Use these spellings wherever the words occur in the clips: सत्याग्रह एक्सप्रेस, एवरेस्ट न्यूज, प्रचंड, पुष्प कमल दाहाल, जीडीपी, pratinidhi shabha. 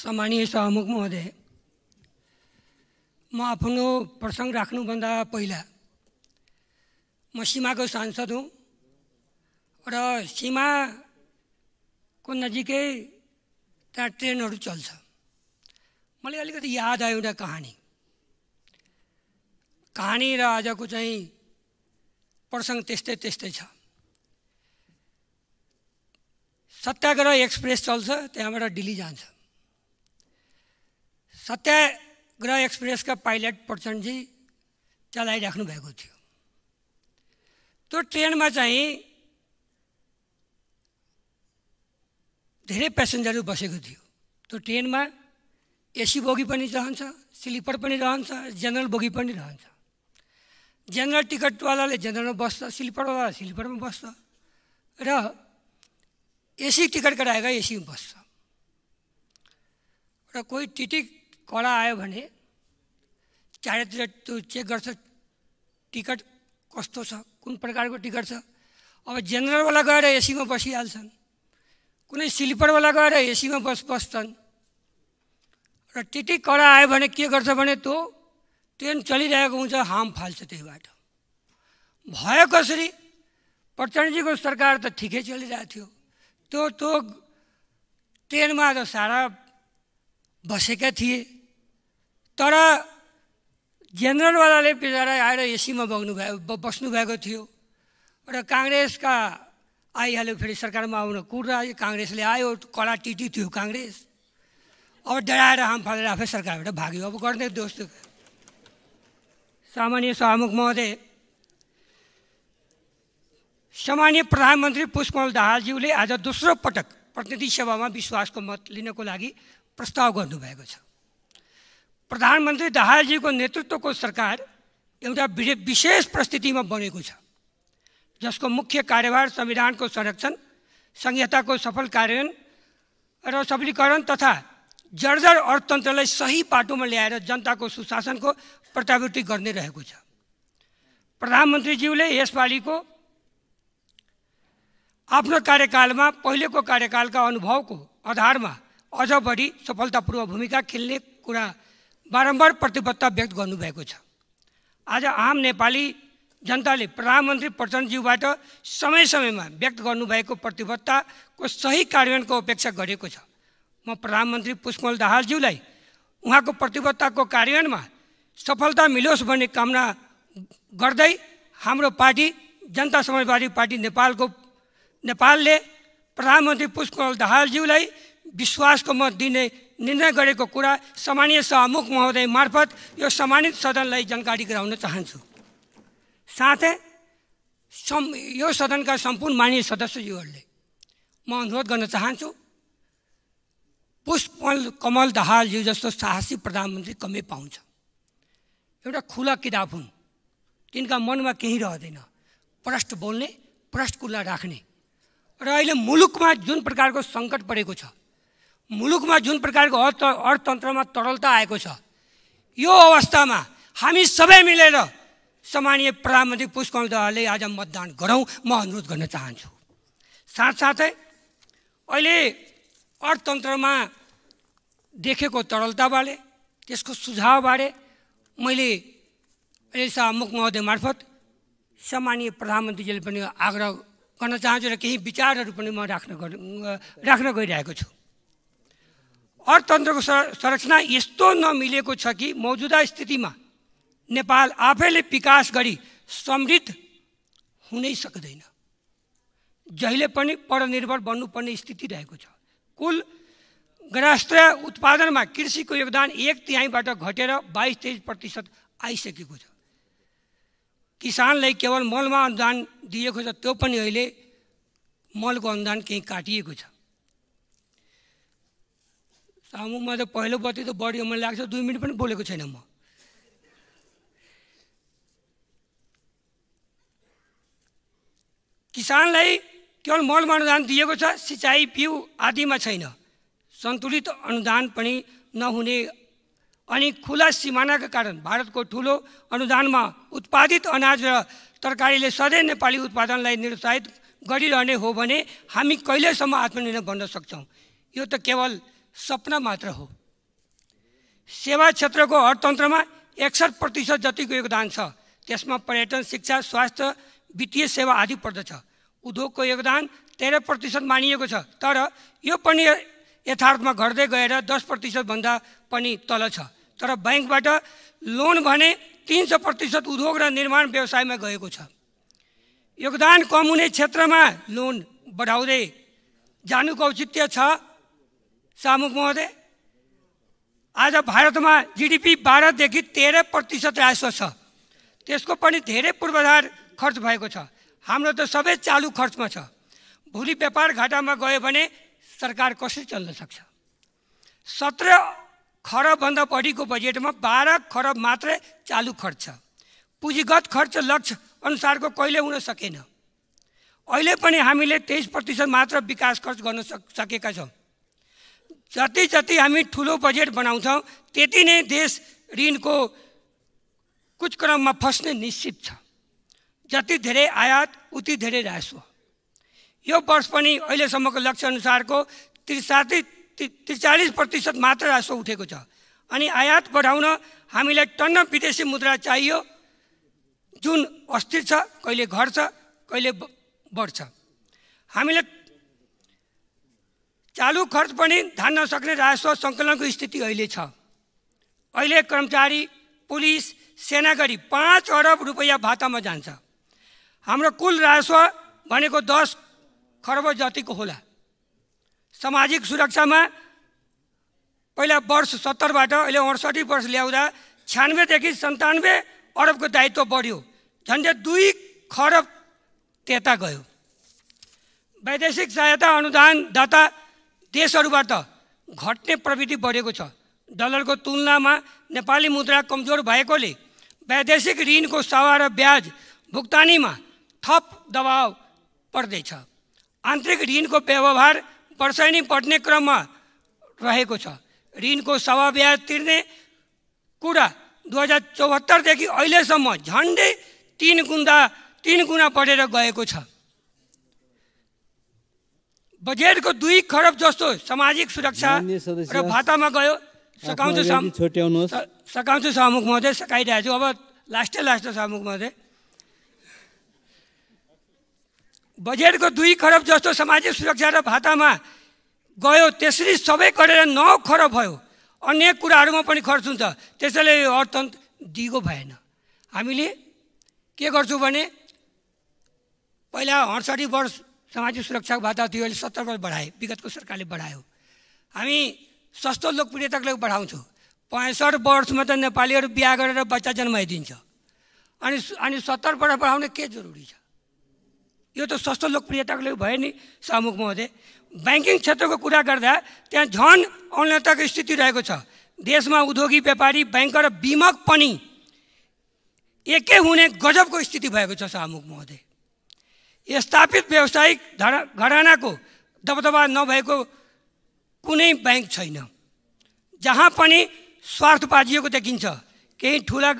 सम्मानीय सभामुख महोदय, म आफ्नो प्रसंग राख्नुभन्दा पहिला म सीमाको सांसद हुँ र सीमाको नजिकै त्यहाँ ट्रेनहरू चल्छ। मलाई अलिकति याद आयो एउटा कहानी र आजको चाहिँ प्रसंग त्यस्तै त्यस्तै छ। सत्याग्रह एक्सप्रेस चल्छ, त्यहाँबाट दिल्ली जान्छ। सत्याग्रह एक्सप्रेस का पाइलट प्रचंड जी चलाइराख्नु भएको थियो। तो ट्रेन में चाहिँ धेरै पैसेंजर बसेको थियो। तो ट्रेन में एसी बोगी पनि रहन्छ, स्लीपर पनि रहन्छ, जनरल बोगी पनि रहन्छ। जनरल टिकट वालाले जनरलमा बस्छ, स्लीपर वाला स्लीपरमा बस्छ र एसी टिकट कटाएगा एसी में बस्छ। र कोई टिटिक कडा आयो भने चारैतिर त्यो चेक गर्छ टिकट कस्तो छ, कुन प्रकारको टिकट छ। अब जनरलवाला गएर एसीमा बसिहाल्छन्, कुनै स्लिपरवाला गएर एसीमा बस्छन्। र टिटिक कडा आयो भने के गर्छ भने त्यो ट्रेन चलिरहेको हुन्छ, हाम फाल्छ। त्यहीबाट भयो कसरी? प्रचण्डजीको सरकार त ठिकै चलिरहेको थियो। तो ट्रेन में तो सारा बसेका थिए, तर जनरलवालाले बिचारा आएर एसी में बस्नुभएको थियो। र कांग्रेस का आइहाल्यो, फेरि सरकार में आउन कुरा कांग्रेसले आयो, कडा टिटी थियो कांग्रेस। अब डराएर हाम फालेर आफै सरकारबाट भाग्यो। अब गर्ने दोस्रो। सामान्य सभामुख महोदय, सम्माननीय प्रधानमंत्री पुष्प कमल दाहाल ज्यूले आज दोस्रो पटक प्रतिनिधि सभा में विश्वास को मत लिनको लागि प्रस्ताव गर्नुभएको छ। प्रधानमंत्री दाहाल जी को नेतृत्व को सरकार एउटा विशेष परिस्थिति में बनेको छ, जिसको मुख्य कार्यभार संविधान को संरक्षण, संहिता को सफल कार्यान्वयन र सबलीकरण तथा जर्जर अर्थतन्त्रलाई सही बाटो में ल्याएर जनता को सुशासन को प्रतिवृत्ति गर्ने रहेको छ। प्रधानमंत्री ज्यूले यसपालिको आफ्नो कार्यकालमा पहिलेको कार्यकालका अनुभवको आधारमा अझ बढी सफलतापूर्वक भूमिका खेल्ने कुरा बारम्बार प्रतिबद्धता व्यक्त गर्नुभएको छ। आज आम नेपाली जनताले प्रधानमन्त्री प्रचण्डज्यूबाट समय समयमा व्यक्त गर्नुभएको प्रतिबद्धताको सही कार्यान्वयनको अपेक्षा गरेको छ। म प्रधानमन्त्री पुष्प कमल दाहालज्यूलाई उहाँको प्रतिबद्धताको कार्यान्वयनमा सफलता मिलोस् भन्ने कामना गर्दै हाम्रो पार्टी जनता समाजवादी पार्टी नेपालले प्रधानमन्त्री पुष्प कमल दाहालज्यूलाई विश्वासको मत दिने निर्णय गरेको कुरा सम्माननीय सभामुख महोदय मार्फत यो सम्मानित सदनलाई जानकारी गराउन चाहन्छु। साथै यो सदनका सम्पूर्ण माननीय सदस्यज्यूहरूले म अनुरोध गर्न चाहन्छु, पुष्प कमल दाहालज्यू जस्तो साहसी प्रधानमन्त्री कमै पाउँछ। एउटा खुला किताब हुन्, तिनका मनमा केही रहँदैन। प्रष्ट बोल्ने, प्रष्ट कुरा राख्ने। र अहिले मुलुकमा जुन प्रकारको सङ्कट परेको छ, मुलुकमा जुन प्रकारको अर्थतन्त्रमा तरलता आएको छ, यो अवस्थामा हामी सबै मिलेर सम्माननीय प्रधानमन्त्री पुष्प कमल दाहालले आज मतदान गरौँ, म अनुरोध गर्न चाहन्छु। साथसाथै अहिले अर्थतन्त्रमा देखेको तरलताबारे, त्यसको सुझावबारे मैले सभामुख महोदय मार्फत सम्माननीय प्रधानमन्त्रीजीले पनि आग्रह गर्न चाहन्छु र केही विचारहरू पनि म राख्न गइरहेको छु। अर्थतन्त्रको संरचना यस्तो नमिलेको छ कि मौजूदा स्थितिमा नेपाल आफैले विकास गरी समृद्ध हुनै सक्दैन। जहिले पनि परनिर्भर बन्नुपर्ने स्थिति रहेको छ। कुल राष्ट्रिय उत्पादनमा कृषिको योगदान 1/3 घटेर 22-23% आइसकेको छ। किसानलाई केवल मलमा अनुदान दिएको छ, त्यो पनि अहिले मलको अनुदान केही काटिएको छ। सामुमा त पहिलो बत्ती त बढी मलाई लाग्छ, 2 मिनट पनि बोलेको छैन म। किसानलाई केवल मलमा अनुदान दिएको छ, सिँचाइ, बिउ आदिमा छैन। सन्तुलित अनुदान पनि नहुने अनि खुला सिमानाका कारण भारतको ठुलो अनुदानमा उत्पादित अनाज र तरकारीले सधैँ नेपाली उत्पादनलाई निरुत्साहित गरिरहने हो भने हामी कहिलेसम्म आत्मनिर्भर बन्न सक्छौँ? यो त केवल सपना मात्र हो। सेवा क्षेत्र को अर्थतंत्र में 61% जति को योगदान छ, त्यसमा पर्यटन, शिक्षा, स्वास्थ्य, वित्तीय सेवा आदि पर्दछ। उद्योग को योगदान 13% मानिएको छ, तर यो पनि यथार्थमा घट्दै गएर 10% भन्दा पनि तल छ। तर बैंकबाट लोन भने 300% उद्योग र निर्माण व्यवसायमा गएको छ। योगदान कम हुने क्षेत्रमा लोन बढाउँदै जानुको औचित्य छ। सामुक महोदय, आज भारत में जीडीपी 12 देखि 13% राजस्व छ, त्यसको पनि धेरै पूर्वाधार खर्च भएको छ। हाम्रो तो सबै चालू खर्च में छ। भूलि व्यापार घाटा में गयो भने सरकार कसरी चल्न सक्छ? 17 खरब भन्दा बढीको बजेट में 12 खरब मात्र चालू खर्च छ। पूंजीगत खर्च लक्ष्य अनुसारको कहिले हुन सकेन। अहिले पनि हामीले 23% मात्र विकास खर्च गर्न सकेका छौं। जति जति हामी ठूलो बजेट बनाउँछौं त्यति नै देश ऋण को कुछ क्रम में फस्ने निश्चित छ। जति धेरै आयात उति धेरै राजस्व। यो वर्ष पनि अहिलेसम्मको लक्ष्य अनुसारको 43% मात्र राजस्व उठेको छ। अनि आयात बढाउन हामीलाई टन्न विदेशी मुद्रा चाहियो, जुन अस्थिर छ, कहिले घट्छ कहिले बढ्छ। हामीले चालू खर्च पनि धान्न नसक्ने राजस्व सङ्कलनको स्थिति अहिले छ। अहिले कर्मचारी, पुलिस, सेना गरी 5 अरब रुपैयाँ भातामा जान्छ। हाम्रो कुल राजस्व भनेको 10 खरब जतिको होला। सामाजिक सुरक्षामा पहिला वर्ष 70बाट अहिले 68 वर्ष ल्याउँदा 96 देखि 97 अरबको दायित्व बढ्यो, झन्डै 2 खरब त्यता गयो। वैदेशिक सहायता अनुदान दाता देशहरूबाट घट्ने प्रवृत्ति बढेको छ। डलरको तुलनामा नेपाली मुद्रा कमजोर भएकोले वैदेशिक ऋणको सावा र ब्याज भुक्तानीमा थप दबाव पर्दैछ। आन्तरिक ऋणको व्यवहार वर्षैनी बढ्ने क्रममा रहेको छ। ऋणको सावा ब्याज तिर्ने कुरा 2074 देखि अहिलेसम्म झन्डै 3 गुणा बढेर गएको छ। बजेटको 2 खरब जस्तो सामाजिक सुरक्षा र भातामा गयो। सकाउँछु सभामुख महोदय, सकाइरहेको छु। अब लास्ट सभामुख महोदय, बजेटको 2 खरब जस्तो सामाजिक सुरक्षा र भातामा गयो, त्यसरी सबै गरेर 9 खरब भयो। अन्य कुराहरूमा पनि खर्च हुन्छ, त्यसैले यो अर्थतन्त्र दिगो भएन। हामीले के गर्छौँ भने पहिला 68 वर्ष सामाजिक सुरक्षा भाता थियो, अहिले 70 वर्ष बढाए, विगतको सरकारले बढायो। हामी सस्तो लोकप्रियताको बढाउँछौँ। 65 वर्षमा त नेपालीहरू बिहा गरेर बच्चा जन्माइदिन्छ, अनि 70 वर्ष बढाउने के जरुरी छ? यो त सस्तो लोकप्रियताको लागि भयो नि। सभामुख महोदय, बैंकिङ क्षेत्रको कुरा गर्दा त्यहाँ झन् औन्नतको स्थिति रहेको छ। देशमा उद्योगी, व्यापारी, बैंकर र बीमक पनि एकै हुने गजबको स्थिति भएको छ। सभामुख महोदय, स्थापित व्यावसायिक घरानाको दबदबा नभएको कुनै बैंक छैन। जहाँ पनि स्वार्थ बाजिएको देखिन्छ। केही ठुला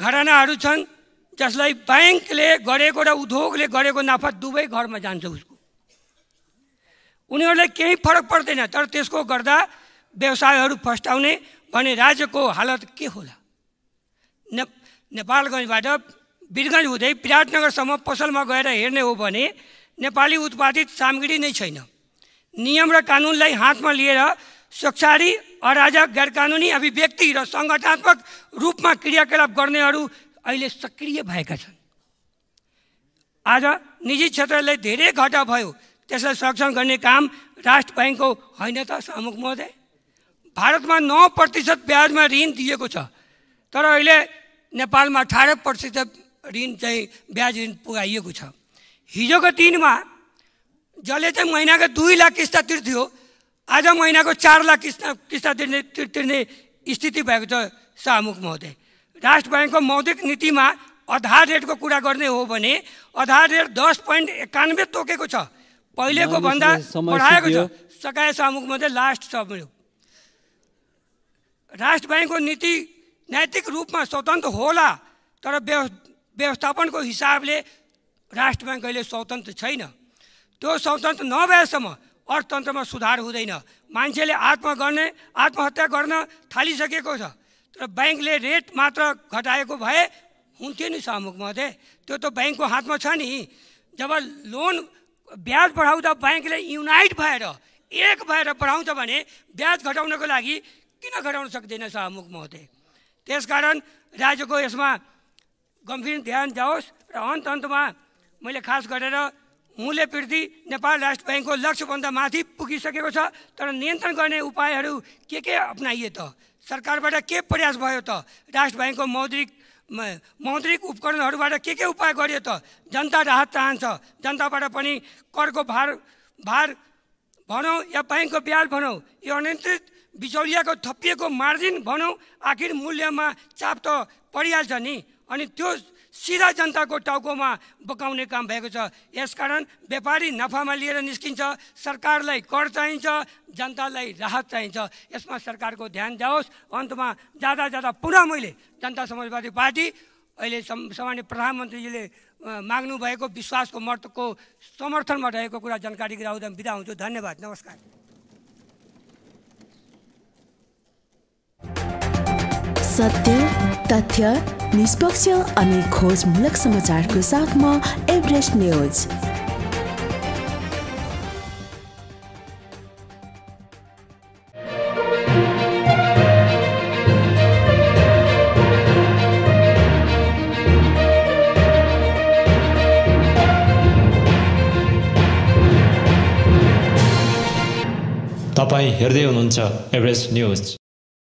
घरानाहरू छन् जसलाई बैंकले गरेको र उद्योगले गरेको नाफा दुवै घरमा जान्छ। उसको उनीहरूलाई केही फरक पर्दैन, तर त्यसको गर्दा व्यवसायहरू फस्टाउने भने राज्यको हालत के होला? नेपालगञ्जबाट वीरगञ्ज हुँदै विराटनगरसम्म पसलमा गएर हेर्ने हो भने नेपाली उत्पादित सामग्री नै छैन। नियम र कानुनलाई हातमा लिएर स्वक्षारी, अराजक, गैरकानुनी अभिव्यक्ति र सङ्गठनात्मक रूपमा क्रियाकलाप गर्नेहरू अहिले सक्रिय भएका छन्। आज निजी क्षेत्रलाई धेरै घाटा भयो, त्यसलाई संरक्षण गर्ने काम राष्ट्र बैंकको होइन त? सभामुख महोदय, भारतमा 9% ब्याजमा ऋण दिएको छ, तर अहिले नेपालमा 18% ऋण चाहिँ ब्याज ऋण पुगाइएको छ। हिजोको दिनमा जसले चाहिँ महिनाको 2 लाख किस्ता तिर्थ्यो, आज महिनाको 4 लाख किस्ता तिर्ने स्थिति भएको छ। सभामुख महोदय, राष्ट्र बैंकको मौद्रिक नीतिमा आधार रेटको कुरा गर्ने हो भने आधार रेट 10.91 तोकेको छ, पहिलेको भन्दा बढाएको छ। सकाए सभामुख महोदय, लास्ट छ मेरो। राष्ट्र बैंकको नीति नैतिक रूपमा स्वतन्त्र होला, तर व्यवस्थापनको हिसाबले राष्ट्र बैंक अहिले स्वतन्त्र छैन। त्यो स्वतन्त्र नभएसम्म अर्थतन्त्रमा सुधार हुँदैन। मान्छेले आत्महत्या गर्न थालिसकेको छ। तर बैंकले रेट मात्र घटाएको भए हुन्थ्यो नि सामुक महोदय, त्यो त बैंकको हातमा छ नि। जब लोन ब्याज बढाउँदा बैंकले युनाइट भएर एक भएर बढाउँछ भने ब्याज घटाउनको लागि किन घटाउन सक्दैन सामुक महोदय? त्यसकारण राज्यको यसमा गम्भीर ध्यान जाओस् र अन्तमा मैले खास गरेर मूल्य वृद्धि नेपाल राष्ट्र बैंकको लक्ष्यभन्दा माथि पुगिसकेको छ, तर नियन्त्रण गर्ने उपायहरू के अपनाइए त? सरकारबाट के प्रयास भयो त? राष्ट्र बैंकको मौद्रिक उपकरणहरूबाट के उपाय गरियो त? जनता राहत चाहन्छ, जनताबाट पनि करको भार भनौँ या बैंकको ब्याज भनौँ, यो अनियन्त्रित बिचौलियाको थपिएको मार्जिन भनौँ, आखिर मूल्यमा चाप त परिहाल्छ नि। अनि त्यो सीधा जनताको टाउकोमा बकाउने काम भएको छ। यसकारण व्यापारी नफामा लिएर निस्किन्छ, सरकारलाई कर चाहिन्छ, जनतालाई राहत चाहिन्छ। यसमा सरकारको ध्यान जाओस्। अन्तमा ज्यादा पुनः मैले जनता समाजवादी पार्टी अहिले सम्माननीय प्रधानमन्त्रीजीले माग्नु भएको विश्वासको मतको समर्थनमा रहेको कुरा जानकारी गराउँदा बिदा हुन्छु। धन्यवाद, नमस्कार। सत्य, तथ्य, निष्पक्ष अनि खोजमूलक समाचारको साथमा एवरेस्ट न्यूज। तपाईं हेर्दै हुनुहुन्छ एवरेस्ट न्यूज।